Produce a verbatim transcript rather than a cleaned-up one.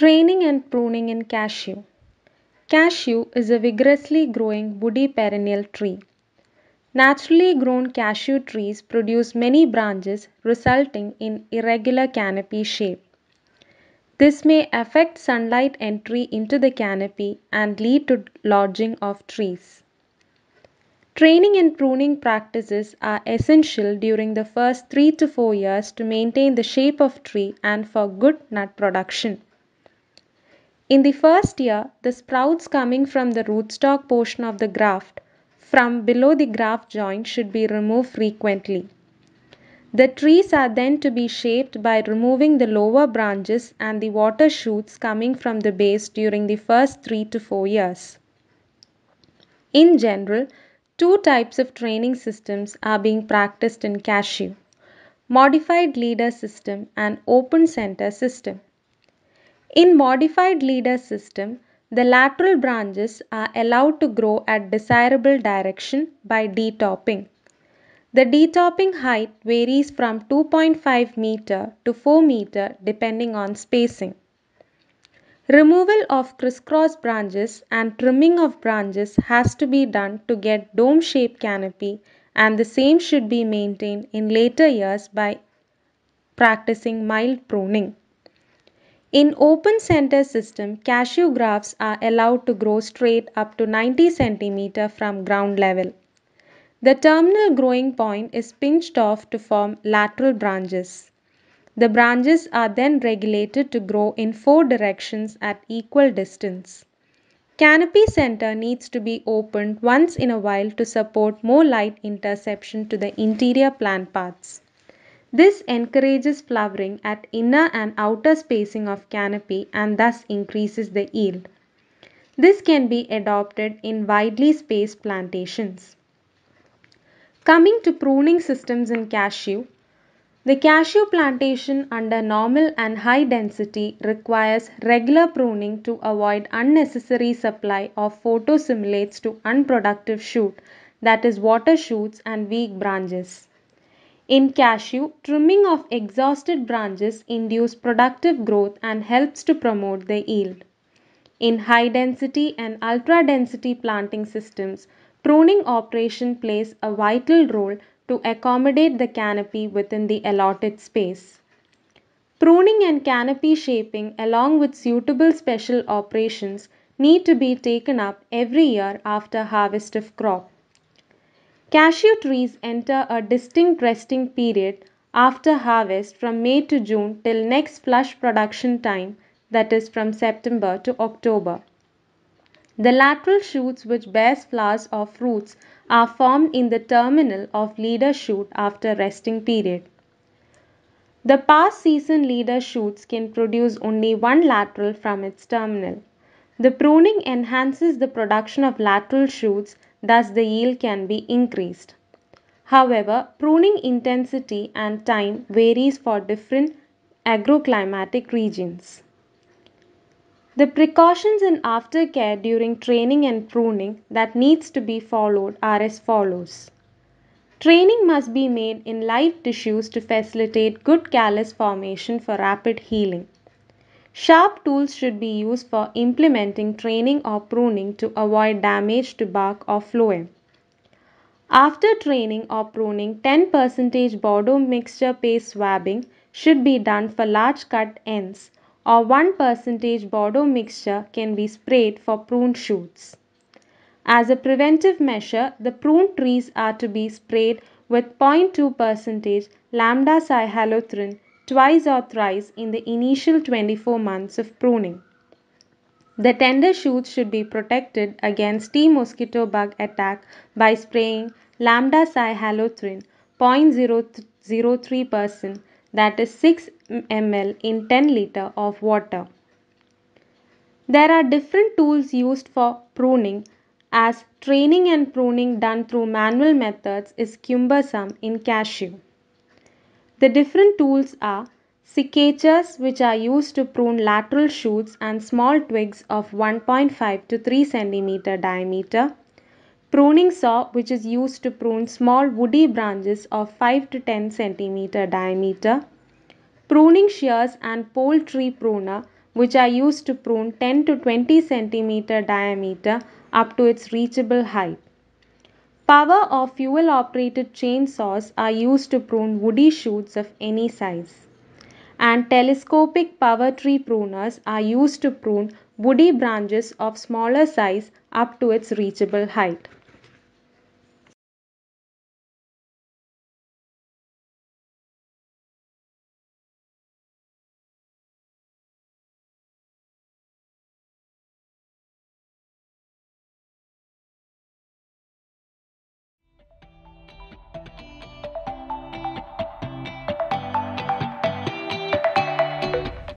Training and pruning in cashew. Cashew is a vigorously growing woody perennial tree. Naturally grown cashew trees produce many branches, resulting in irregular canopy shape. This may affect sunlight entry into the canopy and lead to lodging of trees. Training and pruning practices are essential during the first three to four years to maintain the shape of tree and for good nut production. In the first year, the sprouts coming from the rootstock portion of the graft from below the graft joint should be removed frequently. The trees are then to be shaped by removing the lower branches and the water shoots coming from the base during the first three to four years. In general, two types of training systems are being practiced in cashew: modified leader system and open center system. In modified leader system, the lateral branches are allowed to grow at desirable direction by detopping. The detopping height varies from two point five meter to four meter depending on spacing. Removal of crisscross branches and trimming of branches has to be done to get dome-shaped canopy, and the same should be maintained in later years by practicing mild pruning. In open center system, cashew grafts are allowed to grow straight up to ninety centimeter from ground level. The terminal growing point is pinched off to form lateral branches. The branches are then regulated to grow in four directions at equal distance. Canopy center needs to be opened once in a while to support more light interception to the interior plant parts. This encourages flowering at inner and outer spacing of canopy and thus increases the yield. This can be adopted in widely spaced plantations. Coming to pruning systems in cashew, the cashew plantation under normal and high density requires regular pruning to avoid unnecessary supply of photostimulates to unproductive shoot, that is water shoots and weak branches. In cashew, trimming of exhausted branches induces productive growth and helps to promote the yield. In high density and ultra density planting systems, pruning operation plays a vital role to accommodate the canopy within the allotted space. Pruning and canopy shaping, along with suitable special operations, need to be taken up every year after harvest of crop. Cashew trees enter a distinct resting period after harvest from May to June till next flush production time, that is from September to October. The lateral shoots which bears flowers or fruits are formed in the terminal of leader shoot after resting period. The past season leader shoots can produce only one lateral from its terminal. The pruning enhances the production of lateral shoots, thus the yield can be increased. However, pruning intensity and time varies for different agroclimatic regions. The precautions and aftercare during training and pruning that needs to be followed are as follows. Training must be made in live tissues to facilitate good callus formation for rapid healing. Sharp tools should be used for implementing training or pruning to avoid damage to bark or phloem. After training or pruning, ten percent Bordeaux mixture paste swabbing should be done for large cut ends, or one percent Bordeaux mixture can be sprayed for pruned shoots. As a preventive measure, the pruned trees are to be sprayed with zero point two percent lambda-cyhalothrin twice or thrice in the initial twenty-four months of pruning. The tender shoots should be protected against T. mosquito bug attack by spraying lambda-cyhalothrin zero point zero zero three percent, that is six milliliters in ten liter of water. There are different tools used for pruning, as training and pruning done through manual methods is cumbersome in cashew. The different tools are secateurs, which are used to prune lateral shoots and small twigs of one point five to three centimeter diameter. Pruning saw, which is used to prune small woody branches of five to ten centimeter diameter. Pruning shears and pole tree pruner, which are used to prune ten to twenty centimeter diameter up to its reachable height. Power or fuel-operated chainsaws are used to prune woody shoots of any size. And telescopic power tree pruners are used to prune woody branches of smaller size up to its reachable height.